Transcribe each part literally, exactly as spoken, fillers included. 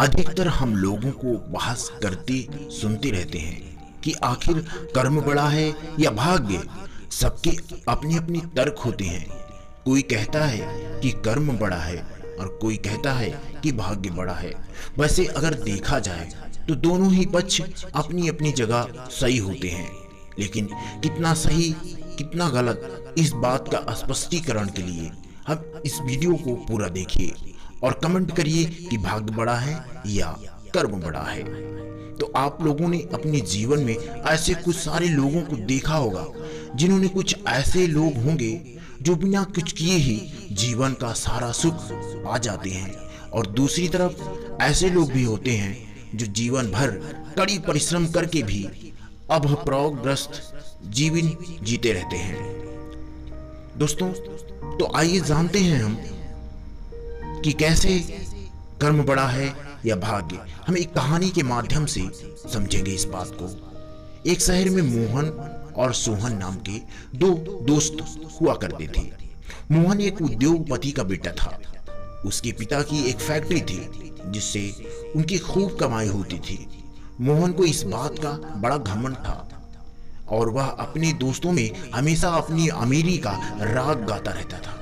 अधिकतर हम लोगों को बहस करते सुनते रहते हैं कि आखिर कर्म बड़ा है या भाग्य। सबके अपने अपने तर्क होते हैं। कोई कहता है कि कर्म बड़ा है और कोई कहता है कि भाग्य बड़ा है। वैसे अगर देखा जाए तो दोनों ही पक्ष अपनी अपनी जगह सही होते हैं, लेकिन कितना सही कितना गलत, इस बात का स्पष्टीकरण के लिए हम इस वीडियो को पूरा देखिए और कमेंट करिए कि भाग्य बड़ा है या कर्म बड़ा है। तो आप लोगों ने अपने जीवन में ऐसे कुछ सारे लोगों को देखा होगा, जिन्होंने कुछ ऐसे लोग होंगे जो बिना कुछ किए ही जीवन का सारा सुख पा जाते हैं, और दूसरी तरफ ऐसे लोग भी होते हैं जो जीवन भर कड़ी परिश्रम करके भी अभावग्रस्त जीवन जीते रहते हैं। दोस्तों, तो आइए जानते हैं हम कि कैसे कर्म बड़ा है या भाग्य। हम एक कहानी के माध्यम से समझेंगे इस बात को। एक शहर में मोहन और सोहन नाम के दो दोस्त हुआ करते थे। मोहन एक उद्योगपति का बेटा था। उसके पिता की एक फैक्ट्री थी जिससे उनकी खूब कमाई होती थी। मोहन को इस बात का बड़ा घमंड था और वह अपने दोस्तों में हमेशा अपनी अमीरी का राग गाता रहता था।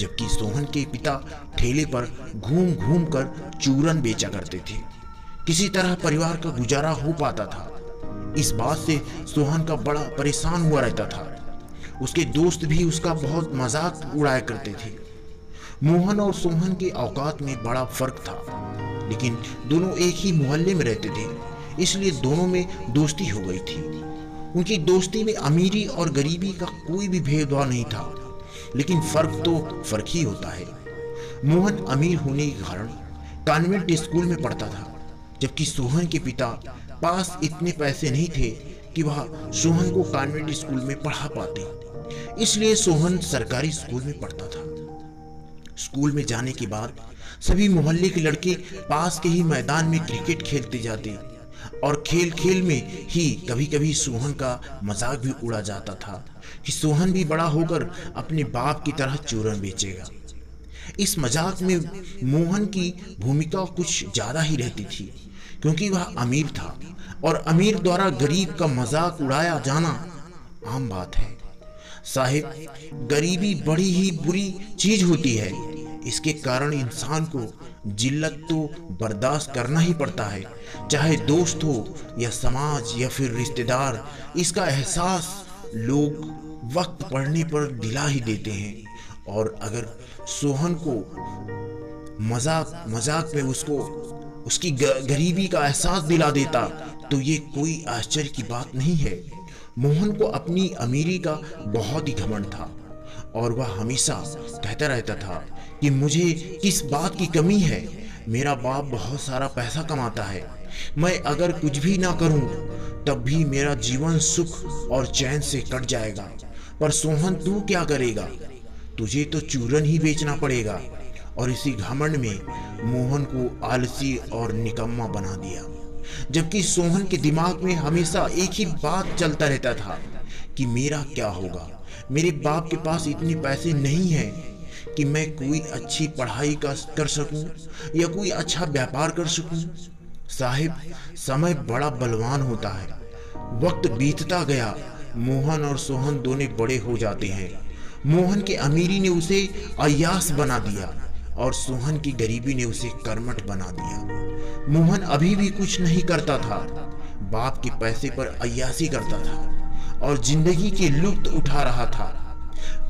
जबकि सोहन के पिता ठेले पर घूम घूम कर चूरन बेचा करते थे। किसी तरह परिवार का गुजारा हो पाता था। इस बात से सोहन का बड़ा परेशान हुआ रहता था। उसके दोस्त भी उसका बहुत मजाक उड़ाया करते थे। मोहन और सोहन के औकात में बड़ा फर्क था, लेकिन दोनों एक ही मोहल्ले में रहते थे, इसलिए दोनों में दोस्ती हो गई थी। उनकी दोस्ती में अमीरी और गरीबी का कोई भी भेदभाव नहीं था, लेकिन फर्क तो फर्क ही होता है। मोहन अमीर होने के कारण कॉन्वेंट स्कूल में पढ़ता था, जबकि सोहन के पिता पास इतने पैसे नहीं थे कि वह सोहन को कॉन्वेंट स्कूल में पढ़ा पाते, इसलिए सोहन सरकारी स्कूल में पढ़ता था। स्कूल में जाने के बाद सभी मोहल्ले के लड़के पास के ही मैदान में क्रिकेट खेलते जाते और खेल खेल में ही कभी कभी सोहन का मजाक भी उड़ा जाता था कि सोहन भी बड़ा होकर अपने बाप की तरह चूरन बेचेगा। इस मजाक में मोहन की भूमिका कुछ ज़्यादा ही रहती थी, क्योंकि वह अमीर था और अमीर द्वारा गरीब का मजाक उड़ाया जाना आम बात है। साहिब, गरीबी बड़ी ही बुरी चीज़ होती है। इसके कारण इंसान को जिल्लत तो बर्दाश्त करना ही पड़ता है, चाहे दोस्त हो या समाज या फिर रिश्तेदार। इसका एहसास लोग वक्त पड़ने पर दिला ही देते हैं। और अगर सोहन को मजाक मजाक में उसको उसकी गरीबी का एहसास दिला देता तो ये कोई आश्चर्य की बात नहीं है। मोहन को अपनी अमीरी का बहुत ही घमंड था और वह हमेशा कहता रहता था कि मुझे किस बात की कमी है, मेरा बाप बहुत सारा पैसा कमाता है, मैं अगर कुछ भी ना करूं तब भी मेरा जीवन सुख और चैन से कट जाएगा। पर सोहन, तू क्या करेगा, तुझे तो चूरन ही बेचना पड़ेगा। और इसी घमंड में मोहन को आलसी और निकम्मा बना दिया। जबकि सोहन के दिमाग में हमेशा एक ही बात चलता रहता था कि मेरा क्या होगा, मेरे बाप के पास इतने पैसे नहीं हैं कि मैं कोई अच्छी पढ़ाई का कर सकूं या कोई अच्छा व्यापार कर सकूं। साहिब, समय बड़ा बलवान होता है। वक्त बीतता गया। मोहन और सोहन दोनों बड़े हो जाते हैं। मोहन की अमीरी ने उसे अय्यास बना दिया और सोहन की गरीबी ने उसे कर्मठ बना दिया। मोहन अभी भी कुछ नहीं करता था, बाप के पैसे पर अय्यासी करता था और जिंदगी के लुत्फ उठा रहा था।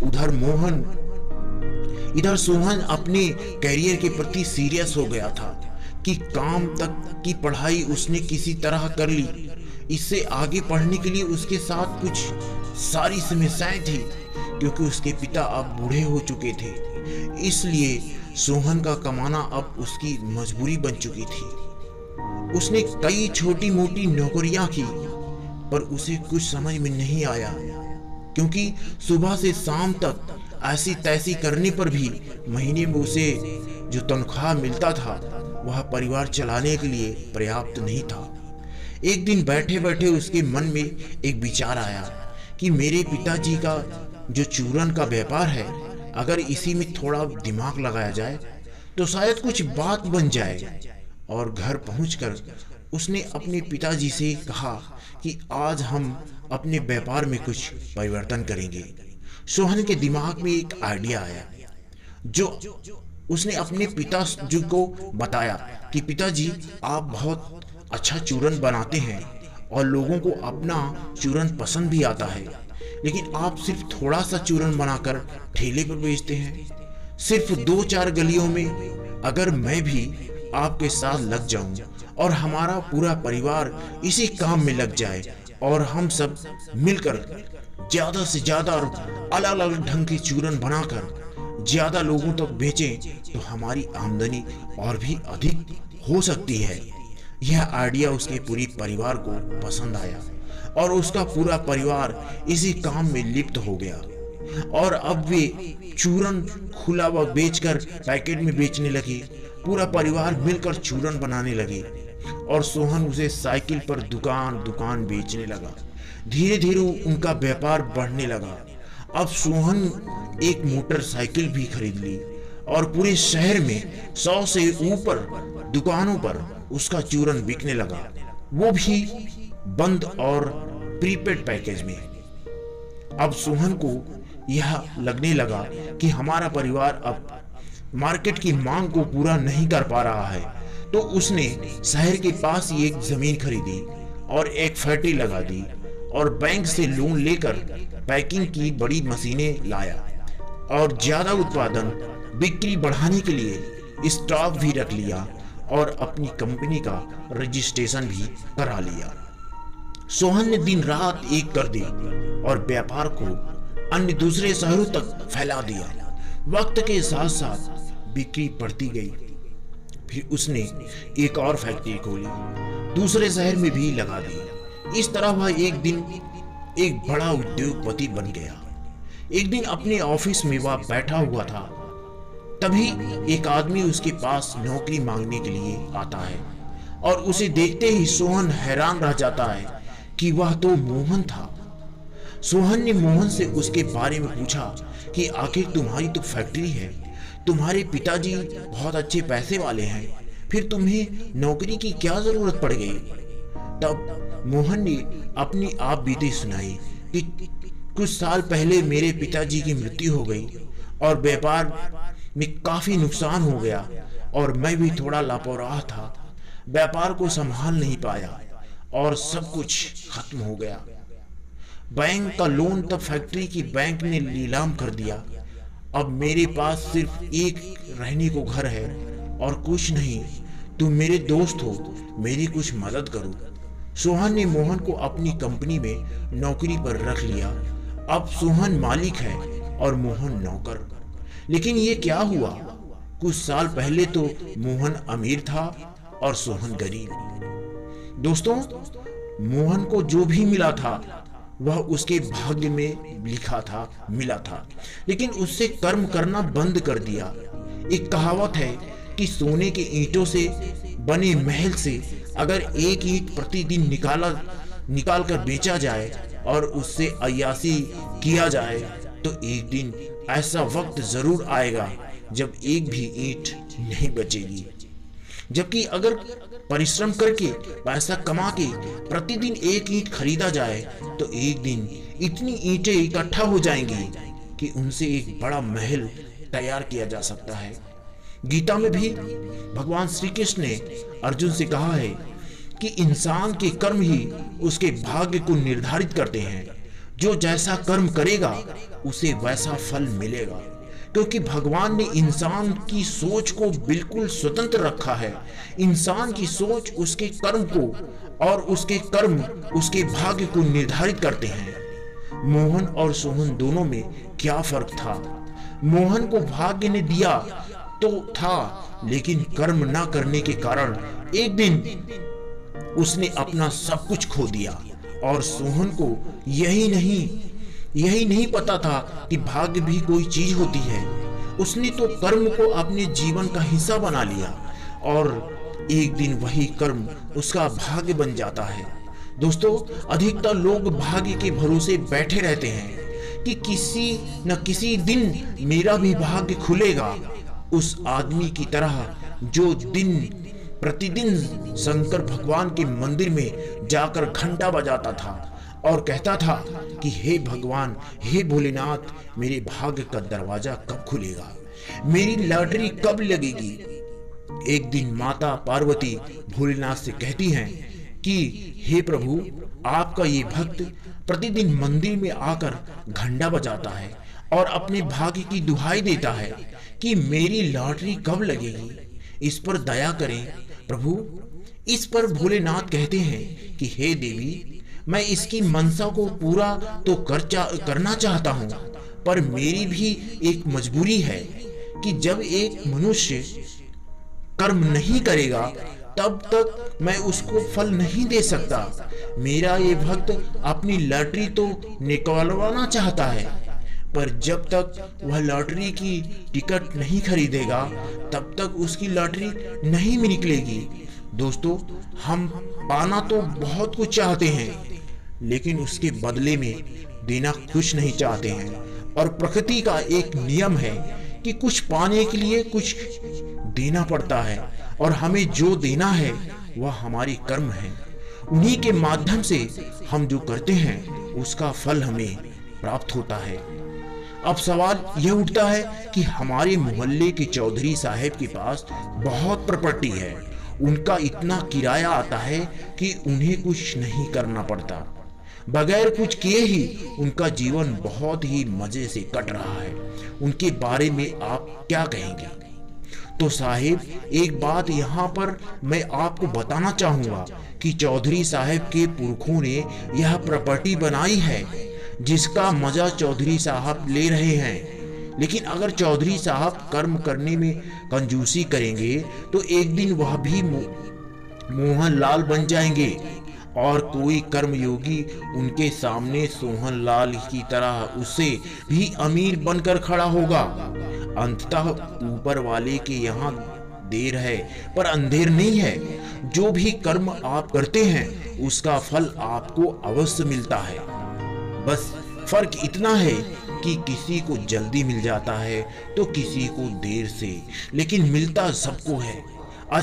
उधर मोहन इधर सोहन अपने करियर के प्रति सीरियस हो गया था कि काम तक की पढ़ाई उसने किसी तरह कर ली। इससे आगे पढ़ने के लिए उसके साथ कुछ सारी समस्याएं थी, क्योंकि उसके पिता अब बूढ़े हो चुके थे, इसलिए सोहन का कमाना अब उसकी मजबूरी बन चुकी थी। उसने कई छोटी मोटी नौकरियां की पर उसे कुछ समझ में नहीं आया, क्योंकि सुबह से शाम तक ऐसी तैसी करने पर भी महीने में उसे जो तनख्वाह मिलता था वह परिवार चलाने के लिए पर्याप्त नहीं था। एक दिन बैठे बैठे उसके मन में एक विचार आया कि मेरे पिताजी का जो चूरन का व्यापार है, अगर इसी में थोड़ा दिमाग लगाया जाए तो शायद कुछ बात बन जाए। और घर पहुंचकर उसने अपने पिताजी से कहा कि आज हम अपने व्यापार में कुछ परिवर्तन करेंगे। सोहन के दिमाग में एक आइडिया आया जो उसने अपने पिताजी को बताया कि पिताजी आप बहुत अच्छा चूरन बनाते हैं और लोगों को अपना चूरन पसंद भी आता है, लेकिन आप सिर्फ थोड़ा सा चूरन बनाकर ठेले पर बेचते हैं। सिर्फ दो चार गलियों में अगर मैं भी आपके साथ लग जाऊं और हमारा पूरा परिवार इसी काम में लग जाए और हम सब मिलकर ज्यादा से ज्यादा और अलग अलग ढंग के चूरन बनाकर ज्यादा लोगों तक बेचें तो हमारी आमदनी और भी अधिक हो सकती है। यह आइडिया उसके पूरे परिवार को पसंद आया और उसका पूरा परिवार इसी काम में लिप्त हो गया और अब वे चूरन खुला व बेचकर पैकेट में बेचने लगे। पूरा परिवार मिलकर चूरन बनाने लगे और सोहन उसे साइकिल पर दुकान दुकान बेचने लगा। धीरे धीरे उनका व्यापार बढ़ने लगा। अब सोहन एक मोटरसाइकिल भी खरीद ली और पूरे शहर में सौ से ऊपर दुकानों पर उसका चूरन बिकने लगा, वो भी बंद और प्रीपेड पैकेज में। अब सोहन को यह लगने लगा कि हमारा परिवार अब मार्केट की मांग को पूरा नहीं कर पा रहा है, तो उसने शहर के पास ही एक जमीन खरीदी और एक फैक्ट्री लगा दी और बैंक से लोन लेकर पैकिंग की बड़ी मशीनें लाया और ज्यादा उत्पादन बिक्री बढ़ाने के लिए स्टॉक भी रख लिया और अपनी कंपनी का रजिस्ट्रेशन भी करा लिया। सोहन ने दिन रात एक कर दी और व्यापार को अन्य दूसरे शहरों तक फैला दिया। वक्त के साथ साथ बिक्री बढ़ती गई। फिर उसने एक और फैक्ट्री खोली, दूसरे शहर में भी लगा दी। इस तरह वह एक दिन एक बड़ा उद्योगपति बन गया। एक दिन अपने ऑफिस में वह बैठा हुआ था, तभी एक आदमी उसके पास नौकरी मांगने के लिए आता है और उसे देखते ही सोहन हैरान रह जाता है कि वह तो मोहन था। सोहन ने मोहन से उसके बारे में पूछा कि आखिर तुम्हारी तो फैक्ट्री है, तुम्हारे पिताजी बहुत अच्छे पैसे वाले हैं, फिर तुम्हें नौकरी की क्या जरूरत पड़ गई? तब मोहन ने अपनी आप बीती सुनाई कि कुछ साल पहले मेरे पिताजी की मृत्यु हो गई और व्यापार में काफी नुकसान हो गया और मैं भी थोड़ा लापरवाह था, व्यापार को संभाल नहीं पाया और सब कुछ खत्म हो गया। बैंक का लोन तब फैक्ट्री की बैंक ने नीलाम कर दिया। अब मेरे पास सिर्फ एक रहने को घर है और कुछ नहीं। तुम मेरे दोस्त हो, मेरी कुछ मदद करो। सोहन ने मोहन को अपनी कंपनी में नौकरी पर रख लिया। अब सोहन मालिक है और मोहन नौकर। लेकिन ये क्या हुआ? कुछ साल पहले तो मोहन अमीर था और सोहन गरीब। दोस्तों, मोहन को जो भी मिला था वह उसके भाग्य में लिखा था, मिला था, लेकिन उससे कर्म करना बंद कर दिया। एक कहावत है कि सोने के ईंटों से बने महल से अगर एक ईंट प्रतिदिन निकाला निकाल कर बेचा जाए और उससे अय्यासी किया जाए तो एक दिन ऐसा वक्त जरूर आएगा जब एक भी ईंट नहीं बचेगी। जबकि अगर परिश्रम करके पैसा कमा के प्रतिदिन एक ईंट खरीदा जाए तो एक दिन इतनी ईंटें इकट्ठा हो जाएंगी कि उनसे एक बड़ा महल तैयार किया जा सकता है। गीता में भी भगवान श्री कृष्ण ने अर्जुन से कहा है कि इंसान के कर्म ही उसके भाग्य को निर्धारित करते हैं। जो जैसा कर्म करेगा उसे वैसा फल मिलेगा, क्योंकि भगवान ने इंसान की सोच को बिल्कुल स्वतंत्र रखा है। इंसान की सोच उसके कर्म को और उसके कर्म उसके भाग्य को निर्धारित करते हैं। मोहन और सोहन दोनों में क्या फर्क था? मोहन को भाग्य ने दिया तो था, लेकिन कर्म ना करने के कारण एक दिन उसने अपना सब कुछ खो दिया। और सोहन को यही नहीं यही नहीं पता था कि भाग्य भी कोई चीज होती है। उसने तो कर्म को अपने जीवन का हिस्सा बना लिया और एक दिन वही कर्म उसका भाग्य बन जाता है। दोस्तों, अधिकतर लोग भाग्य के भरोसे बैठे रहते हैं कि किसी न किसी दिन मेरा भी भाग्य खुलेगा। उस आदमी की तरह जो दिन प्रतिदिन शंकर भगवान के मंदिर में जाकर घंटा बजाता था और कहता था कि हे भगवान, हे भोलेनाथ, मेरे भाग्य का दरवाजा कब खुलेगा, मेरी लॉटरी कब लगेगी। एक दिन माता पार्वती भोलेनाथ से कहती हैं कि हे प्रभु, आपका ये भक्त प्रतिदिन मंदिर में आकर घंटा बजाता है और अपने भाग्य की दुहाई देता है कि मेरी लॉटरी कब लगेगी, इस पर दया करें प्रभु। इस पर भोलेनाथ कहते हैं कि हे देवी, मैं इसकी मनसा को पूरा तो कर करना चाहता हूँ, पर मेरी भी एक मजबूरी है कि जब एक मनुष्य कर्म नहीं करेगा तब तक मैं उसको फल नहीं दे सकता। मेरा ये भक्त अपनी लॉटरी तो निकालवाना चाहता है, पर जब तक वह लॉटरी की टिकट नहीं खरीदेगा तब तक उसकी लॉटरी नहीं निकलेगी। दोस्तों, हम पाना तो बहुत कुछ चाहते हैं, लेकिन उसके बदले में देना कुछ नहीं चाहते हैं। और प्रकृति का एक नियम है कि कुछ पाने के लिए कुछ देना पड़ता है, और हमें जो देना है वह हमारे कर्म है। उन्हीं के माध्यम से हम जो करते हैं उसका फल हमें प्राप्त होता है। अब सवाल यह उठता है कि हमारे मोहल्ले के चौधरी साहब के पास बहुत प्रॉपर्टी है, उनका इतना किराया आता है कि उन्हें कुछ नहीं करना पड़ता, बगैर कुछ किए ही उनका जीवन बहुत ही मजे से कट रहा है। उनके बारे में आप क्या कहेंगे? तो साहिब, एक बात यहाँ पर मैं आपको बताना चाहूँगा कि चौधरी साहब के पुरखों ने यह प्रॉपर्टी बनाई है जिसका मज़ा चौधरी साहब ले रहे हैं, लेकिन अगर चौधरी साहब कर्म करने में कंजूसी करेंगे तो एक दिन वह भी मोहन लाल बन जाएंगे और कोई कर्मयोगी उनके सामने सोहन लाल की तरह उसे भी अमीर बनकर खड़ा होगा। अंततः ऊपर वाले के यहाँ देर है पर अंधेर नहीं है। जो भी कर्म आप करते हैं उसका फल आपको अवश्य मिलता है, बस फर्क इतना है कि किसी को जल्दी मिल जाता है तो किसी को देर से, लेकिन मिलता सबको है।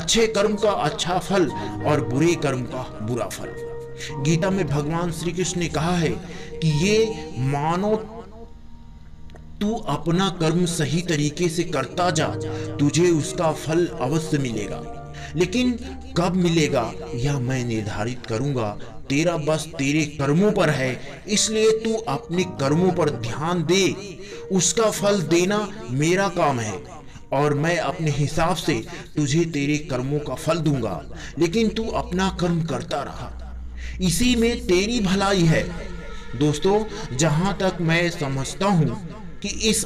अच्छे कर्म का अच्छा फल और बुरे कर्म का बुरा फल। गीता में भगवान श्री कृष्ण ने कहा है कि ये मानो तू अपना कर्म सही तरीके से करता जा, तुझे उसका फल अवश्य मिलेगा, लेकिन कब मिलेगा यह मैं निर्धारित करूंगा। तेरा बस तेरे कर्मों पर है, इसलिए तू अपने कर्मों पर ध्यान दे। उसका फल देना मेरा काम है और मैं अपने हिसाब से तुझे तेरे कर्मों का फल दूंगा, लेकिन तू अपना कर्म करता रहा, इसी में तेरी भलाई है। दोस्तों, जहाँ तक मैं समझता हूँ कि इस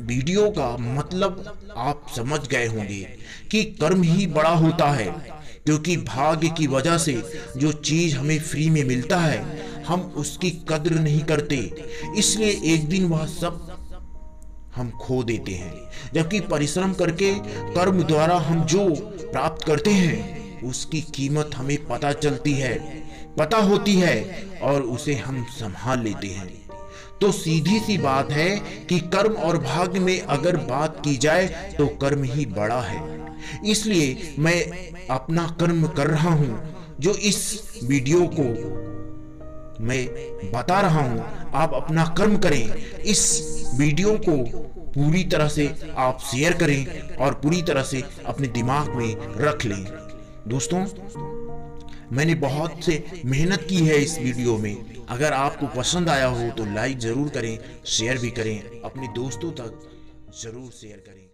वीडियो का मतलब आप समझ गए होंगे कि कर्म ही बड़ा होता है, क्योंकि भाग्य की वजह से जो चीज़ हमें फ्री में मिलता है हम उसकी कद्र नहीं करते, इसलिए एक दिन वह सब हम खो देते हैं। जबकि परिश्रम करके कर्म द्वारा हम जो प्राप्त करते हैं उसकी कीमत हमें पता चलती है, पता होती है और उसे हम संभाल लेते हैं। तो सीधी सी बात है कि कर्म और भाग्य में अगर बात की जाए तो कर्म ही बड़ा है, इसलिए मैं अपना कर्म कर रहा हूँ जो इस वीडियो को मैं बता रहा हूँ। आप अपना कर्म करें, इस वीडियो को पूरी तरह से आप शेयर करें और पूरी तरह से अपने दिमाग में रख लें। दोस्तों, मैंने बहुत से मेहनत की है इस वीडियो में। अगर आपको पसंद आया हो तो लाइक ज़रूर करें, शेयर भी करें, अपने दोस्तों तक ज़रूर शेयर करें।